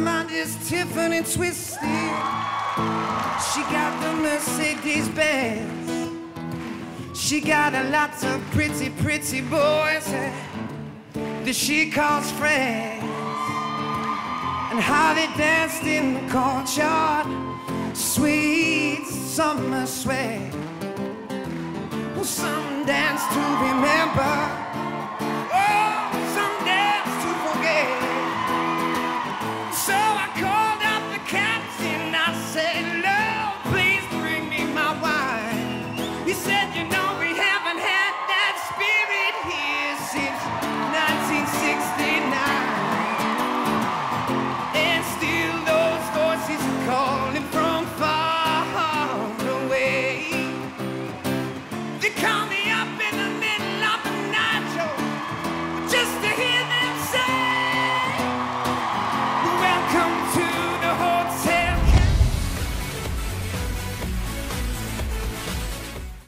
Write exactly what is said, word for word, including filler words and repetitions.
mine is Tiffany Twisty. She got the Mercedes Benz. She got a lot of pretty, pretty boys that she calls friends. And how they danced in the courtyard, sweet summer sway. Well, some dance to remember.